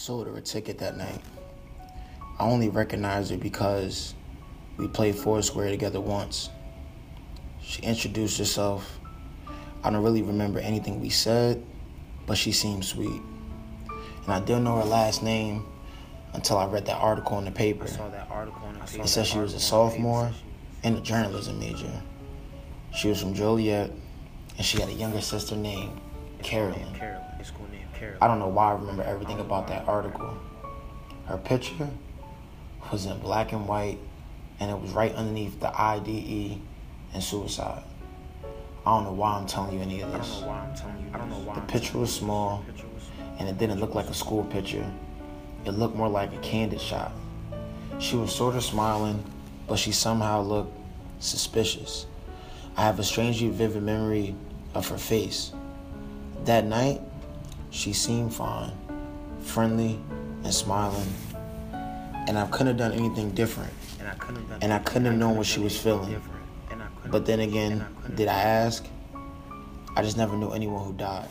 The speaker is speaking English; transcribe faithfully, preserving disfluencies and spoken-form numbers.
sold her a ticket that night. I only recognized her because we played Foursquare together once. She introduced herself. I don't really remember anything we said, but she seemed sweet. And I didn't know her last name until I read that article in the paper. I saw that article in the paper. It said she was a sophomore and a journalism major. She was from Joliet, and she had a younger sister named Carolyn. I don't know why I remember everything about that article. Her picture was in black and white, and it was right underneath the I D E and suicide. I don't know why I'm telling you any of this. The picture was small, and it didn't look like a school picture. It looked more like a candid shot. She was sort of smiling, but she somehow looked suspicious. I have a strangely vivid memory of her face. That night, she seemed fine, friendly, and smiling. And I couldn't have done anything different. And I couldn't have, done and I couldn't have known what she was feeling. But then again, did I ask? I just never knew anyone who died.